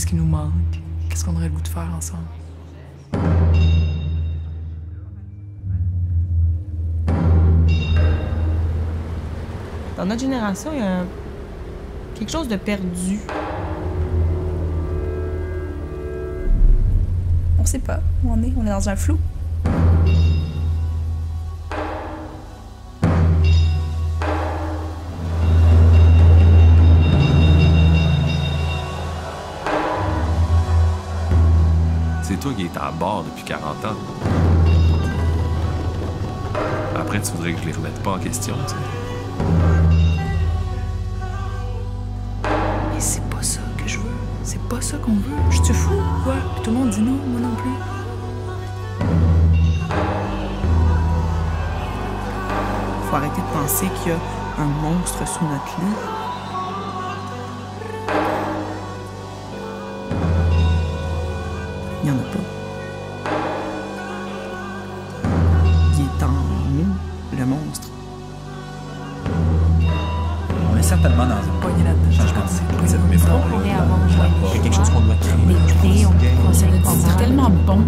qu'est-ce qui nous manque, qu'est-ce qu'on aurait le goût de faire ensemble. Dans notre génération, il y a quelque chose de perdu. On sait pas où on est dans un flou. C'est toi qui es à bord depuis 40 ans. Après, tu voudrais que je les remette pas en question, tu sais. Mais c'est pas ça que je veux. C'est pas ça qu'on veut. Je suis fou, quoi. Puis tout le monde dit non, moi non plus. Faut arrêter de penser qu'il y a un monstre sous notre lit. Il n'y en a pas. Il est en nous, le monstre. On est certainement dans un poignet là-dedans. Changement de cycle. Mais on est avant. Il y a quelque chose qu'on doit créer. On est tellement bon.